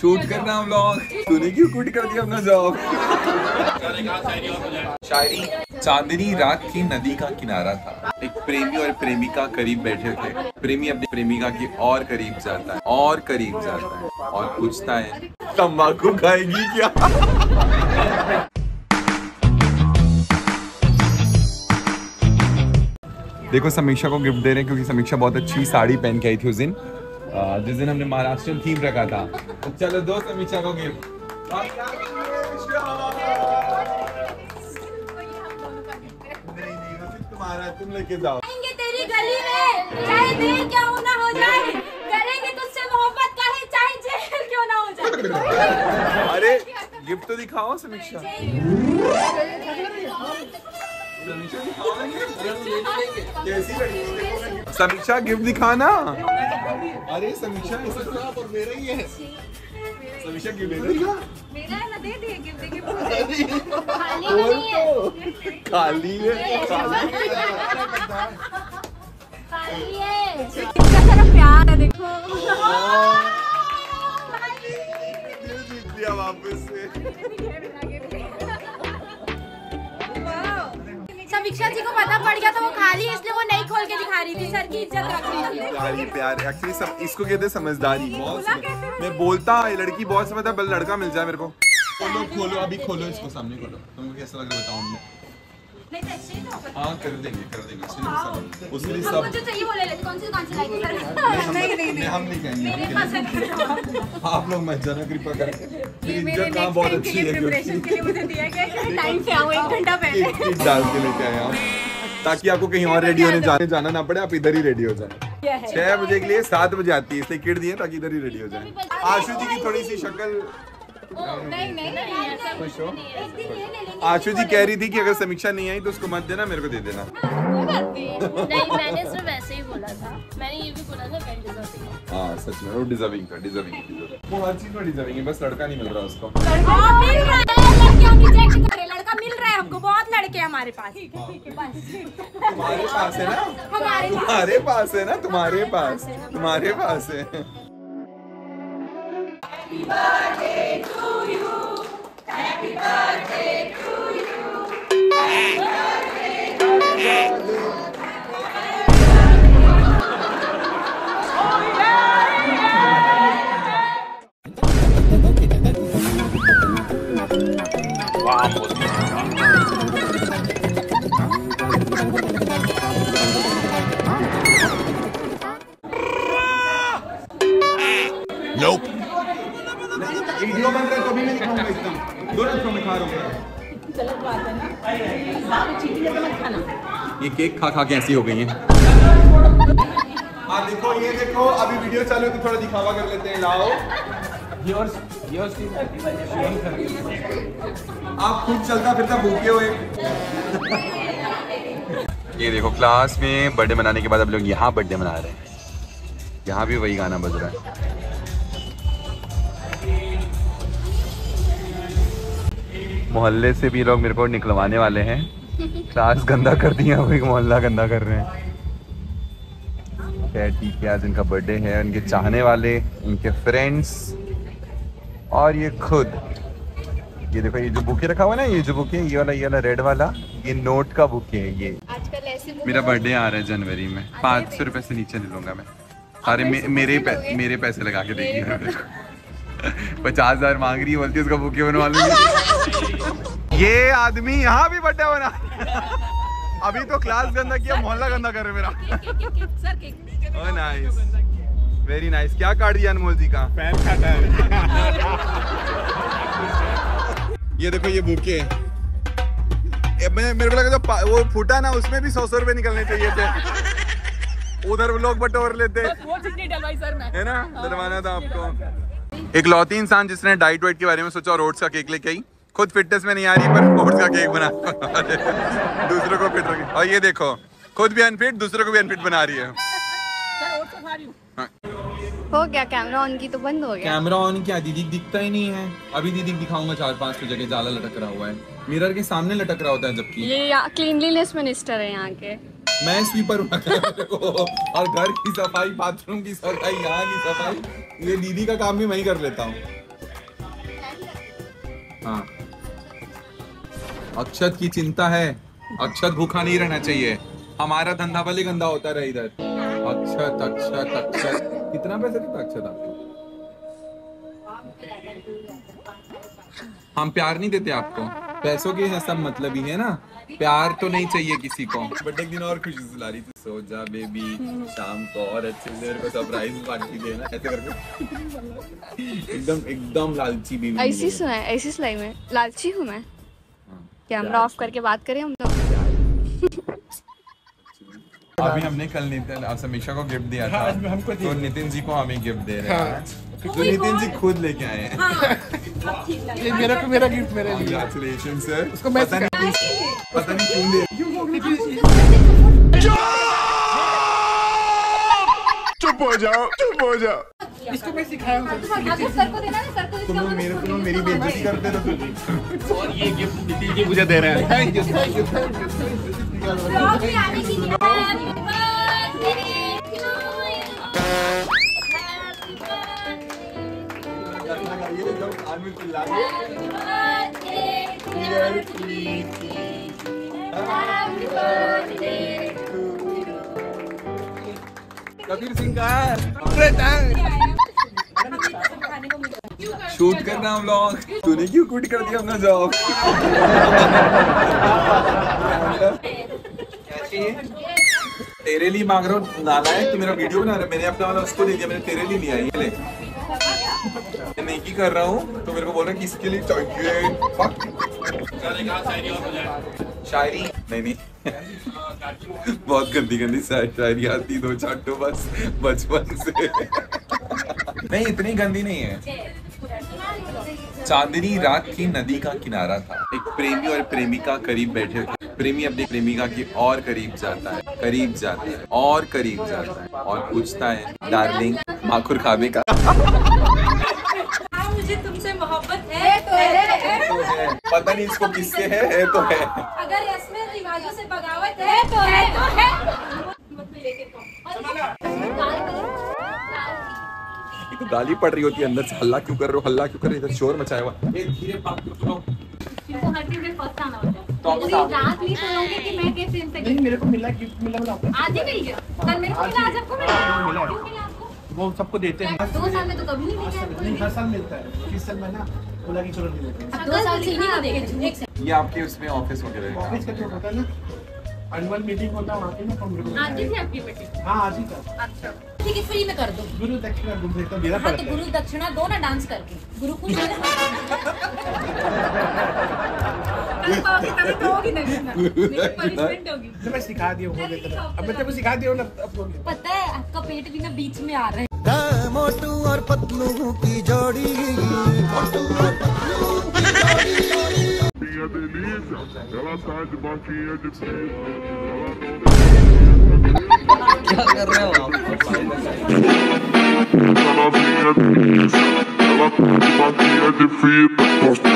Shoot करना हम लोग। तूने क्यों क्विट कर दिया अपना जॉब? शायरी। चांदनी रात की नदी का किनारा था, एक प्रेमी और प्रेमिका करीब बैठे थे। प्रेमी अपनी प्रेमिका की और करीब जाता है और पूछता है, तम्बाकू खाएगी क्या? देखो समीक्षा को गिफ्ट दे रहे हैं क्योंकि समीक्षा बहुत अच्छी साड़ी पहन के आई थी उस दिन, जिस दिन हमने महाराष्ट्रियन थीम रखा था। चलो दो समीक्षा को गिफ्ट। तुम लेके जाओ। तेरी गली में चाहे दिल क्यों ना हो जाए, करेंगे तुझसे मोहब्बत काहे, चाहे जेल क्यों ना हो जाए। अरे गिफ्ट तो दिखाओ समीक्षा। समीक्षा गिफ्ट दिखाना। अरे समीक्षा मेरा ही है। समीक्षा गिफ्ट खाली है। प्यार है देखो, जीत लिया वापस से। समीक्षा जी को पता पड़ गया तो वो खाली, इसलिए वो नहीं खोल के दिखा रही थी। सर की इज्जत रखी। प्यार एक्चुअली सब इसको कहते समझदारी। मैं बोलता लड़की बहुत समझदार, बल लड़का मिल जाए मेरे को। खोलो खोलो अभी, खोलो इसको, सामने खोलो। तुमको कैसा लग रहा बताओ। हमने हाँ कर देंगे उसके लिए सब। हम नहीं कहेंगे आप लोग मत जाना कृपा करके। इज्जत ना बहुत अच्छी है, डाल के लेके आया हूँ ताकि आपको कहीं और रेडी होने जाना ना पड़े, आप इधर ही रेडी हो जाए। 6 बजे के लिए 7 बजे आती है, इसलिए किट दिए ताकि इधर ही रेडी हो जाए। आशु जी की थोड़ी सी शक्ल आशु जी कह रही थी कि अगर समीक्षा नहीं आई तो उसको मत देना, मेरे को दे देना। नहीं मैंने सिर्फ वैसे ही बोला था, मैंने ये भी बोला था हाँ सच में वो डिजर्विंग था। डिजर्विंग वो हर चीज में डिजर्विंग है, बस लड़का नहीं मिल रहा उसको। लड़का मिल रहा है हमको, बहुत लड़के हमारे पास। तुम्हारे पास है ना, हमारे पास है ना, तुम्हारे पास है। Nope. वीडियो बन रहा है कभी मैं दिखाऊंगा इसका। दो रंग में खा रहा हूं। गलत बात है ना, चीटियां मत खाना। ये केक खा खा के ऐसी हो गई है। हाँ देखो, ये देखो अभी वीडियो चालू है तो थोड़ा दिखावा कर लेते हैं। लाओ आप खुद चलता फिरता भूखे हुए। ये देखो क्लास में बर्थडे मनाने के बाद अब लोग यहाँ बर्थडे मना रहे हैं। यहाँ भी वही गाना बज रहा है। मोहल्ले से भी लोग मेरे को निकलवाने वाले हैं। क्लास गंदा कर दिया, अभी मोहल्ला गंदा कर रहे हैं। ठीक है, आज इनका बर्थडे है, इनके चाहने वाले, इनके फ्रेंड्स और ये खुद। ये देखो ये जो बुके रखा हुआ है ना, ये जो बुके, ये वाला रेड वाला, ये नोट का बुके है। ये आजकल ऐसे मेरा बर्थडे आ रहा है जनवरी में। 500 रुपए से नीचे नहीं लूंगा मैं। अरे मेरे पैसे लगा के देखिए। 50,000 मांग रही है, बोलती है उसका बुके बनवा लूंगी। ये आदमी यहाँ भी बर्थडे बना। अभी तो क्लास गंदा किया, मोहल्ला गंदा कर रहे मेरा। Oh nice, very nice. क्या काट दिया अनमोल जी का। ये देखो ये बुके, मेरे को लगा जो वो फूटा ना उसमें भी 100-100 रुपए निकलने चाहिए थे। उधर लोग बटोर लेते है ना, डलवाना था आपको। इकलौती इंसान जिसने डाइट वाइट के बारे में सोचा और ओट्स का केक लेके आई। खुद फिटनेस में नहीं आ रही पर ओट्स का केक बना दूसरों को फिट रखी। और ये देखो खुद भी अनफिट, दूसरों को भी अनफिट बना रही है। हो गया कैमरा ऑन की तो बंद हो गया। कैमरा ऑन किया, दीदी दिखता ही नहीं है। अभी दीदी दिखाऊंगा 4-5 जगह जाला लटक रहा हुआ है, मिरर के सामने लटक रहा होता है। जबकि ये क्लीनलीनेस मिनिस्टर है यहाँ के। मैं स्वीपर और घर की सफाई, बाथरूम की सफाई, यहाँ की सफाई, ये दीदी का काम भी मैं ही कर लेता हूँ। हाँ। अक्षत की चिंता है, अक्षत भूखा नहीं रहना चाहिए। हमारा धंधा भले गंदा होता रहे इधर। अक्षत अक्षत अक्षत कितना पैसा देता अक्षत आपको? हम प्यार नहीं देते आपको, पैसों के सब मतलब ही है ना, प्यार तो नहीं चाहिए किसी को। बट एक दिन और खुशी सुला रही थी, सो जा बेबी शाम को और अच्छे से मेरे को सरप्राइज पार्टी देना, ऐसे करके एकदम एकदम लालची बीवी। ऐसी सुना है, ऐसी सुनाई में लालची हूँ मैं। कैमरा ऑफ करके बात करें हम लोग। अभी हमने कल नितिन और समीक्षा को गिफ्ट दिया था, हमको तो नितिन जी को हमें गिफ्ट दे रहे हैं। तो नितिन जी खुद लेके आए हैं। ये मेरा गिफ्ट मेरे लिए। Congratulation sir. उसको मैं पता नहीं क्यों दे। चुप हो जाओ, चुप हो जाओ। इसको मैं सिखाया हूँ। सर को देना ना, सर को। तुम मेरी बेइज्जती करते हो। और ये गिफ्ट नितिन जी मुझे दे रहे हैं। कबीर सिंह का शूट करना हम लोग। तूने क्यों क्विट कर दिया अपना जॉब? तेरे लिए मांग रहा हूँ, नाला है। तू मेरा वीडियो बना रहा है, मैंने अपना वाला उसको दे दिया, मैंने तेरे लिए लिया। ये ले, मैं की कर रहा हूँ तो मेरे को बोल रहा है किसके लिए चाहिए शायरी? नहीं बहुत गंदी गंदी शायरी आती दो चाटो बस बचपन से। नहीं इतनी गंदी नहीं है। चांदनी रात की नदी का किनारा था, एक प्रेमी और प्रेमिका करीब बैठे थे। प्रेमी अपनी प्रेमिका की और करीब जाता है, करीब जाता है और करीब जाता है और पूछता है, डार्लिंग माखुर खाबे का? हाँ मुझे तुमसे मोहब्बत है, तो है। पता नहीं इसको किससे है तो है। अगर इसमें रिवाजों से बगावत है तो है, तो है। ये तो गाली पड़ रही होती है अंदर से, हल्ला क्यों कर रहे हो, हल्ला क्यों कर रहे हो, इधर शोर मचाया हुआ। धीरे बात तो सुनो। इसको हर चीज में फर्स्ट आना होता है। तो आप रात नहीं सुनोगे कि मैं कैसे इनसे? नहीं मेरे को मिला गिफ्ट, मिला आपको आज ही मिल गया। कल मेरे को मिला, आज आपको मिला। क्यों मिला आपको? वो सबको देते हैं। 2 साल में तो कभी नहीं मिला आपको। नहीं हर साल मिलता है। इस साल में ना बोला कि चलो ले लेते हैं। 2 साल से नहीं देंगे। एक साल ये आपके उसमें ऑफिस हो गया, ऑफिस का तो पता ना, एनुअल मीटिंग होता है वहाँ पे ना कमरे में। आज ही आपकी मीटिंग? हां आज ही था। अच्छा ठीक है, फ्री में कर दो। गुरु दक्षिणा दूंगा तो मेरा पड़ता है। तो गुरु दक्षिणा दो ना डांस करके, गुरु खुश हो जाएगा। मैं सिखा दिया हो गया, अब मैं तेरे को सिखा दिया ना। पता है आपका पेट भी ना बीच में आ रहा है। मोटू और पतलू की जोड़ी, मोटू और पतलू की जोड़ी। क्या कर रहे हो आप?